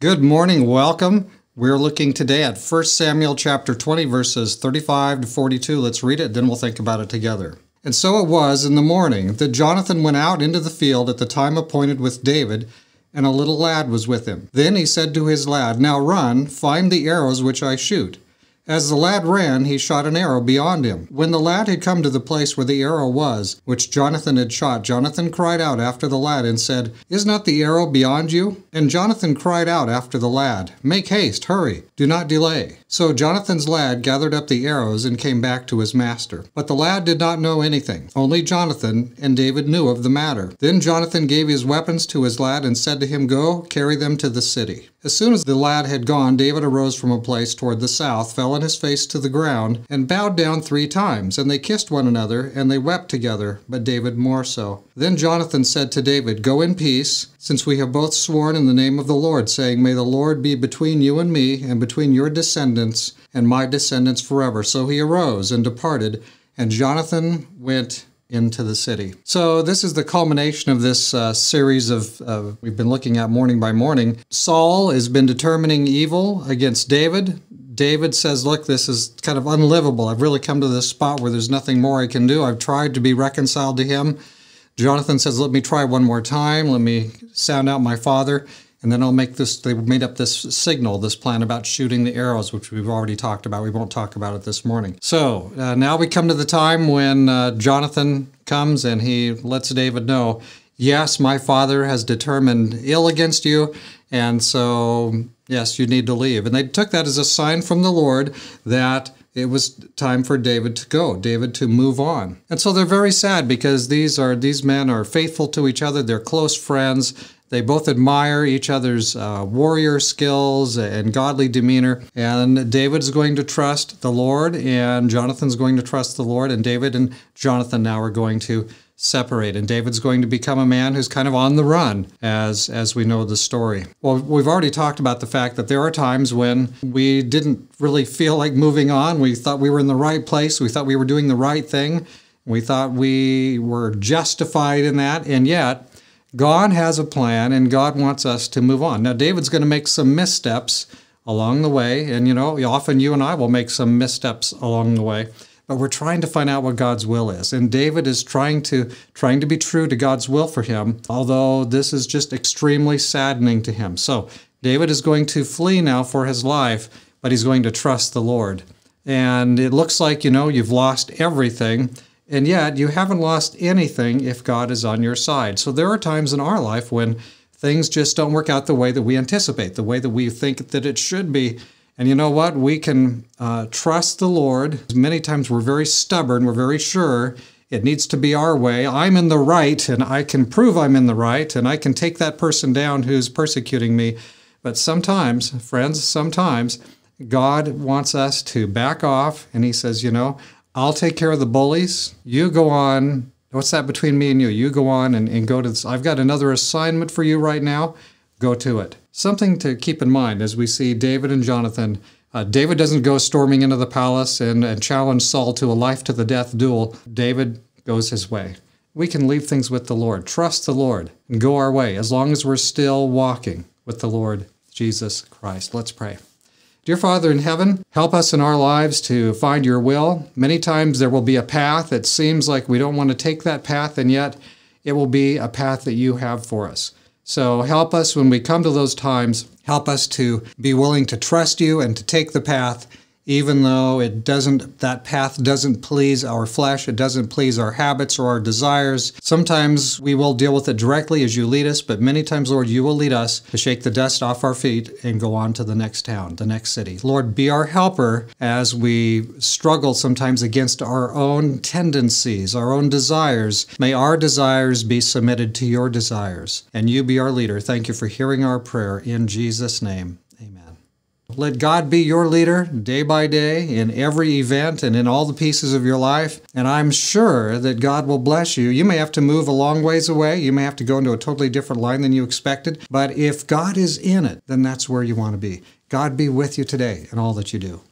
Good morning. Welcome. We're looking today at 1 Samuel chapter 20, verses 35 to 42. Let's read it, then we'll think about it together. And so it was in the morning that Jonathan went out into the field at the time appointed with David, and a little lad was with him. Then he said to his lad, "Now run, find the arrows which I shoot." As the lad ran, he shot an arrow beyond him. When the lad had come to the place where the arrow was, which Jonathan had shot, Jonathan cried out after the lad and said, "Is not the arrow beyond you?" And Jonathan cried out after the lad, "Make haste, hurry, do not delay." So Jonathan's lad gathered up the arrows and came back to his master. But the lad did not know anything. Only Jonathan and David knew of the matter. Then Jonathan gave his weapons to his lad and said to him, "Go, carry them to the city." As soon as the lad had gone, David arose from a place toward the south, fell his face to the ground, and bowed down 3 times. And they kissed one another, and they wept together, but David more so. Then Jonathan said to David, "Go in peace, since we have both sworn in the name of the Lord, saying, 'May the Lord be between you and me, and between your descendants and my descendants forever.'" So he arose and departed, and Jonathan went into the city. So this is the culmination of this series of we've been looking at morning by morning. Saul has been determining evil against David. David says, look, this is kind of unlivable. I've really come to this spot where there's nothing more I can do. I've tried to be reconciled to him. Jonathan says, let me try one more time. Let me sound out my father, and then I'll make this. They made up this signal, this plan about shooting the arrows, which we've already talked about. We won't talk about it this morning. So now we come to the time when Jonathan comes and he lets David know, yes, my father has determined ill against you, and so yes, you need to leave. And they took that as a sign from the Lord that it was time for David to go, David to move on. And so they're very sad because these men are faithful to each other. They're close friends. They both admire each other's warrior skills and godly demeanor. And David's going to trust the Lord, and Jonathan's going to trust the Lord. And David and Jonathan now are going to separate, and David's going to become a man who's kind of on the run, as we know the story. Well, we've already talked about the fact that there are times when we didn't really feel like moving on. We thought we were in the right place. We thought we were doing the right thing. We thought we were justified in that, and yet God has a plan, and God wants us to move on. Now, David's going to make some missteps along the way, and you know, often you and I will make some missteps along the way. But we're trying to find out what God's will is. And David is trying to be true to God's will for him, although this is just extremely saddening to him. So David is going to flee now for his life, but he's going to trust the Lord. And it looks like, you know, you've lost everything, and yet you haven't lost anything if God is on your side. So there are times in our life when things just don't work out the way that we anticipate, the way that we think that it should be. And you know what? We can trust the Lord. Many times we're very stubborn. We're very sure it needs to be our way. I'm in the right, and I can prove I'm in the right, and I can take that person down who's persecuting me. But sometimes, friends, sometimes God wants us to back off, and he says, you know, I'll take care of the bullies. You go on. What's that between me and you? You go on and go to this. I've got another assignment for you right now. Go to it. Something to keep in mind as we see David and Jonathan. David doesn't go storming into the palace and challenge Saul to a life-to-the-death duel. David goes his way. We can leave things with the Lord, trust the Lord, and go our way as long as we're still walking with the Lord Jesus Christ. Let's pray. Dear Father in heaven, help us in our lives to find your will. Many times there will be a path. It seems like we don't want to take that path, and yet it will be a path that you have for us. So help us when we come to those times, help us to be willing to trust you and to take the path, even though it doesn't, that path doesn't please our flesh, it doesn't please our habits or our desires. Sometimes we will deal with it directly as you lead us, but many times, Lord, you will lead us to shake the dust off our feet and go on to the next town, the next city. Lord, be our helper as we struggle sometimes against our own tendencies, our own desires. May our desires be submitted to your desires, and you be our leader. Thank you for hearing our prayer in Jesus' name. Let God be your leader day by day in every event and in all the pieces of your life. And I'm sure that God will bless you. You may have to move a long ways away. You may have to go into a totally different line than you expected. But if God is in it, then that's where you want to be. God be with you today in all that you do.